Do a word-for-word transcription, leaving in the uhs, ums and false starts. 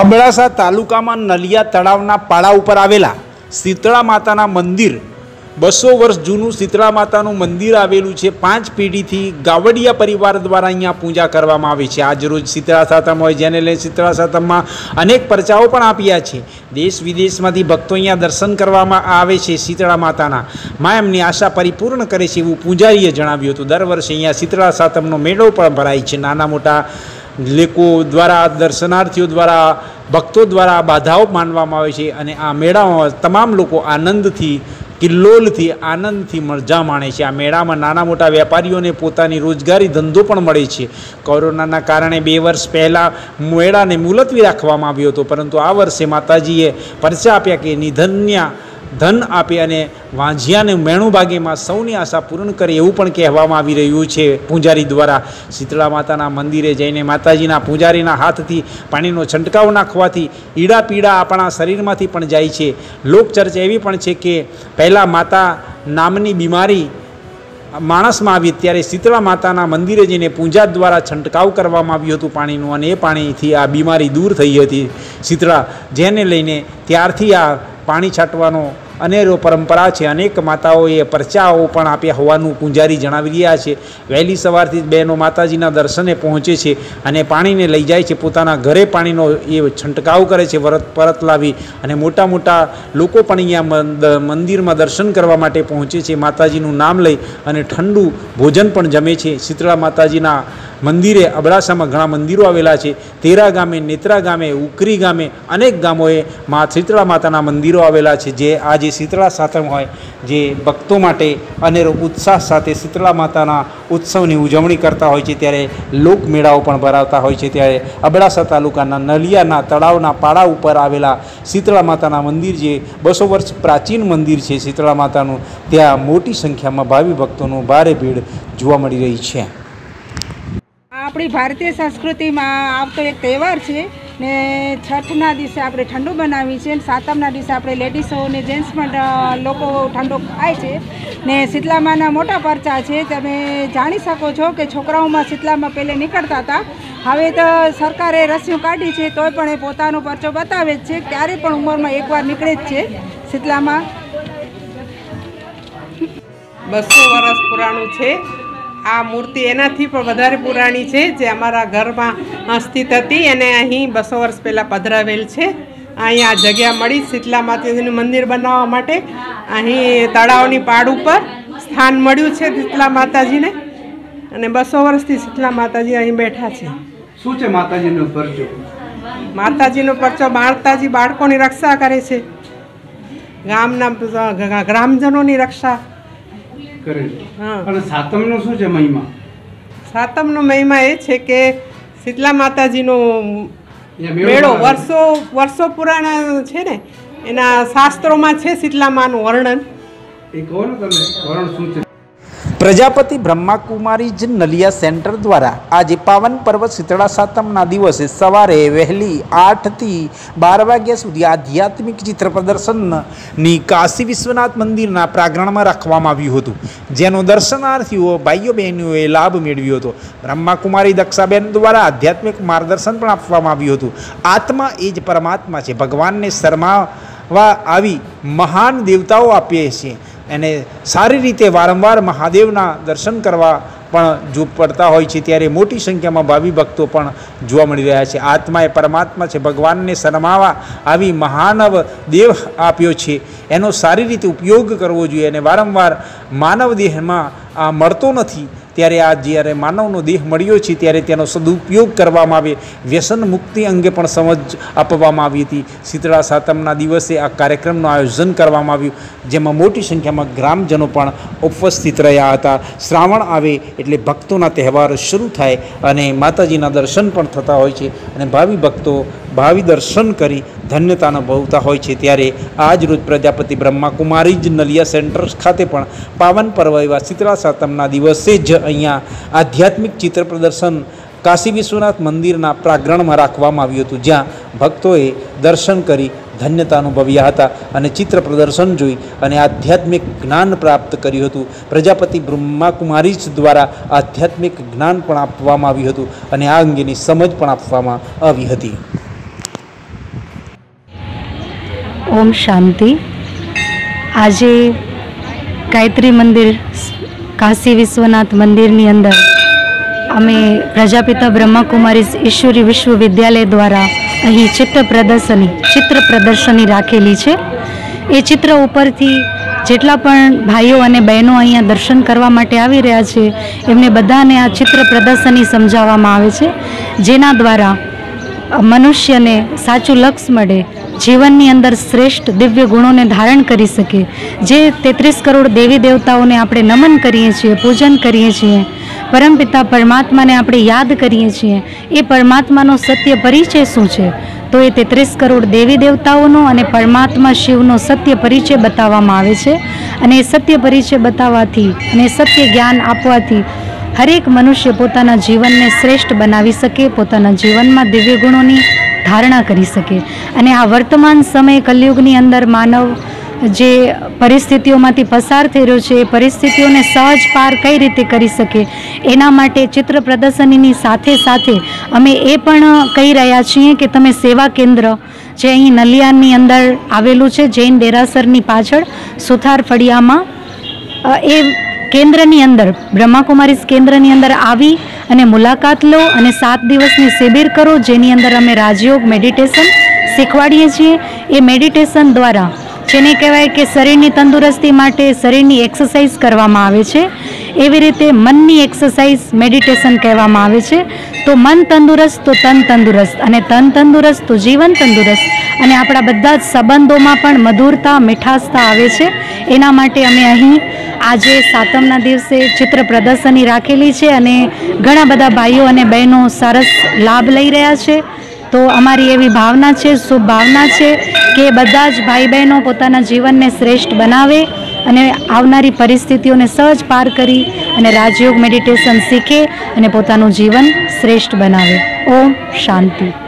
અબડાસા તાલુકામાં નલિયા તળાવના પાળા ઉપર આવેલા शीतला માતાના મંદિર बसो वर्ष जूनू शीतला माताનું મંદિર આવેલું છે। પાંચ પેઢીથી ગાવડિયા પરિવાર દ્વારા અહીંયા પૂજા કરવામાં આવે છે। આજ રોજ शीतला સાતમ હોય, જેને લઈ शीतला સાતમમાં અનેક પરચાઓ પણ આપ્યા છે। દેશ વિદેશમાંથી ભક્તો અહીંયા દર્શન કરવામાં આવે છે। शीतला માતાના મા એમની આશા પરિપૂર્ણ કરે છે એવું પૂજારીએ જણાવ્યું હતું। દર વર્ષે અહીંયા शीतला સાતમનો મેળો પણ ભરાય છે। નાના મોટા લોકો દ્વારા, દર્શનાર્થીઓ દ્વારા, ભક્તો દ્વારા બાધાઓ માનવામાં આવે છે અને આ મેળામાં તમામ લોકો આનંદથી, કિલ્લોલથી, આનંદથી મજા માણે છે। આ મેળામાં નાના મોટા વેપારીઓને પોતાની રોજગારી ધંધો પણ મળે છે। કોરોનાના કારણે બે વર્ષ પહેલાં મેળાને મુલતવી રાખવામાં આવ્યો હતો, પરંતુ આ વર્ષે માતાજીએ પરચા આપ્યા કે નિધન્યા ધન આપે અને વાંઝિયાને મેણું ભાગેમાં સૌની આશા પૂર્ણ કરે એવું પણ કહેવામાં આવી રહ્યું છે પૂજારી દ્વારા। शीतला માતાના મંદિરે જઈને માતાજીના પૂજારીના હાથથી પાણીનો છંટકાવ નાખવાથી ઈડા પીડા આપણા શરીરમાંથી પણ જાય છે। લોકચર્ચા એવી પણ છે કે પહેલાં માતા નામની બીમારી માણસમાં આવી, ત્યારે शीतला માતાના મંદિરે જઈને પૂજા દ્વારા છંટકાવ કરવામાં આવ્યું હતું પાણીનું, અને એ પાણીથી આ બીમારી દૂર થઈ હતી शीतला, જેને લઈને ત્યારથી આ પાણી છાંટવાનો અનેરો પરંપરા છે। અનેક માતાઓએ પરચાઓ પણ આપ્યા હોવાનું પૂંજારી જણાવી રહ્યા છે। વહેલી સવારથી બહેનો માતાજીના દર્શને પહોંચે છે અને પાણીને લઈ જાય છે, પોતાના ઘરે પાણીનો એ છંટકાવ કરે છે વરત પરત લાવી, અને મોટા મોટા લોકો પણ અહીંયા મંદિરમાં દર્શન કરવા માટે પહોંચે છે। માતાજીનું નામ લઈ અને ઠંડુ ભોજન પણ જમે છે। शीतला માતાજીના મંદિરે અબડાસામાં ઘણા મંદિરો આવેલા છે। તેરા ગામે, નેત્રા ગામે, ઉકરી ગામે અનેક ગામોએ મા शीतला માતાના મંદિરો આવેલા છે, જે આજે शीतला सातम होय जे भक्तों माटे अनेरो उत्साह साथे शीतला माताना उत्सवनी उजवणी करता होय छे। त्यारे लोक मेळाओ पण भरावता होय छे। त्यारे अबडासा तालुकाना नलियाना तळावना पाड़ा उपर आवेला शीतला माताना मंदिर जे बसो वर्ष प्राचीन मंदिर छे शीतला मातानुं, त्यां मोटी संख्यामां भावी भक्तोनो भारे भीड़ जोवा मळी रही छे। आपणी भारतीय संस्कृतिमां आवतो एक तहेवार छे ने छठना दिवसे आपणे ठंडू बनावी छे, सातमना दिवसे आपणे लेडीसो ने जेंट्स पण लोको ठंडो खाय छे ने शीतला माना मोटा परचा छे। तमे जाणी सको छो के छोकराओमां शीतला मां पहले निकळता हता, हवे तो सरकारे रस्सीओ काढी छे तोय पण ए पोतानो परचो बतावे छे। क्यारे पण उंमरमां एकवार निकळे ज छे शीतला मां। बसो वर्ष पुराणुं छे। आ मूर्ति एना थी पर वधारे पुराणी है, जे अमरा घर में स्थित थी अने अहीं बसो वर्ष पहला पधरावेल है। अहीं आ जगह मळी शीतला माताजीनुं मंदिर बनावा माटे। अहीं तळावनी पाड़ पर स्थान मळ्युं छे शीतला माताजीने अने बसो वर्षथी शीतला माताजी अहीं बैठा छे। शुं छे माताजीनो परचो? माताजीनो परचो माताजी बाळकोनी रक्षा करे छे, गामना ग्रामजनोनी रक्षा करे। हाँ। सातमनो शुं छे महिमा? सातमनो महिमा ए छे के शीतला माताजीनो मेळो वर्षो वर्षो पुराणो छे ने, एना शास्त्रोमां छे शीतला मातानुं वर्णन। ए कहो ने तमे वर्णन शुं छे? प्रजापति ब्रह्माकुमारीज नलिया सेंटर द्वारा आज पावन पर्व शीतला सातमना दिवसे सवारे वहेली आठ थी बार वाग्या सुधी आध्यात्मिक चित्र प्रदर्शननी काशी विश्वनाथ मंदिरना प्रांगणमां राखवामां आव्युं हतुं, जेनो दर्शनार्थीओ भाईओ बहनोए लाभ मेळव्यो हतो। ब्रह्माकुमारी दक्षाबेन द्वारा आध्यात्मिक मार्गदर्शन पण आपवामां आव्युं हतुं। आत्मा ए ज परमात्मा छे, भगवानने शरमावा आवी महान देवताओ आपे छे अने सारी रीते वारंवार महादेवना दर्शन करवा पण जो पड़ता होय छे, त्यारे मोटी संख्या में भावी भक्तों पण जोवा मळी रह्या छे। आत्मा ए परमात्मा छे, भगवान ने शरमावा आवी महानव देव आप्यो छे, एनो सारी रीते उपयोग करवो जोईए अने वारंवार मानव देह में आ मळतो नथी, त्यारे आ ज्यारे मानवनो देह मळ्यो छे त्यारे तेनो सदुपयोग करवामां आवे। व्यसन मुक्ति अंगे पण समझ आपवामां आवी हती। शीतला सातमना दिवसे आ कार्यक्रमनुं आयोजन करवामां आव्युं, जेमां मोटी संख्यामां ग्रामजनो पण उपस्थित रह्या हता। श्रावण आवे एटले भक्तोना तहेवार शरू थाय अने माताजीना दर्शन पण थता होय छे अने भावी भक्तो भावी दर्शन करी धन्यता अनुभवता होय छे। त्यारे आज रोज प्रजापति ब्रह्माकुमारीज नलिया सेंटर खाते पण पावन पर्व एवा शीतला सातमना दिवसे ज अहींया आध्यात्मिक चित्र प्रदर्शन काशी विश्वनाथ मंदिरना प्रांगणमां राखवामां आव्युं हतुं, ज्यां भक्तोए दर्शन करी धन्यता अनुभव्या हता अने चित्र प्रदर्शन जोई अने आध्यात्मिक ज्ञान प्राप्त कर्युं हतुं। प्रजापति ब्रह्माकुमारीज द्वारा आध्यात्मिक ज्ञान पण आपवामां आव्युं हतुं अने आ अंगेनी समझ पण आपवामां आवी हती। ओम शांति। आजे गायत्री मंदिर काशी विश्वनाथ मंदिर नी अंदर अमे प्रजापिता ब्रह्माकुमारीज ईश्वरी विश्वविद्यालय द्वारा अहीं चित्र प्रदर्शनी चित्र प्रदर्शनी राखेली छे। ए चित्र उपरथी जेटला पण भाईओ अने बहनों अहींया दर्शन करवा माटे आवी रह्या छे एमने बधाने आ चित्र प्रदर्शनी समजाववामां आवे छे, जेना द्वारा मनुष्य ने साचुं लक्ष्य मळे, जीवन नी अंदर श्रेष्ठ दिव्य गुणों ने धारण करी सके। जे तेत्रीस करोड़ देवी देवताओं ने आपणे नमन करीए छीए, पूजन करीए छीए, परमपिता परमात्मा ने आपणे याद करीए छीए। ए परमात्मानो सत्य परिचय शुं छे? तो ये तेत्रीस करोड़ देवी देवताओं अने परमात्मा शिवनो सत्य परिचय बताववामां आवे छे अने सत्य परिचय बताववाथी अने सत्य ज्ञान आपवाथी हरेक मनुष्य पोताना जीवन ने श्रेष्ठ बनावी सके, पोताना जीवन में दिव्य गुणों की धारणा करी सके। अने आ वर्तमान समय कलयुगनी अंदर मानव जे परिस्थितिओं मांथी पसार थई रह्यो छे, परिस्थितिओं ने सहज पार कई रीते करी सके एना माटे चित्र प्रदर्शनीनी साथे साथे अमे ए पण कही रह्या छीए के तमे सेवा केंद्र जे अहीं नलियानी अंदर आवेलुं छे, जैन देरासरनी पाछळ सुथार फळियामां, ए केन्द्रनी अंदर ब्रह्माकुमारीज केन्द्रनी अंदर आवी अने मुलाकात लो अने सात दिवसनी शिबिर करो, जेनी अंदर अमे राजयोग मेडिटेशन शीखवाड़ीए छीए। ए मेडिटेशन द्वारा जेने कहेवाय के शरीरनी तंदुरस्ती माटे शरीरनी एक्सरसाइज करवामां आवे छे, एवी रीते मननी एक्सरसाइज मेडिटेशन कहेवामां आवे छे। तो मन तंदुरस्त तो तन तंदुरस्त अने तन तंदुरस्त तो जीवन तंदुरस्त अने आपणा बधा ज संबंधोमां पण मधुरता मिठासता आवे छे। एना माटे अमे अहीं आजे सातमना दिवसे चित्र प्रदर्शनी राखेली छे अने घणा बधा भाईओ अने बहनों सरस लाभ लई रह्या छे। तो अमारी एवी भावना छे, शुभ भावना छे के बधा ज भाई बहनों पोताना जीवन ने श्रेष्ठ बनावे अने आवनारी परिस्थितिओने सहज पार करी अने राजयोग मेडिटेशन शीखे अने पोतानुं जीवन श्रेष्ठ बनावे। ओम शांति।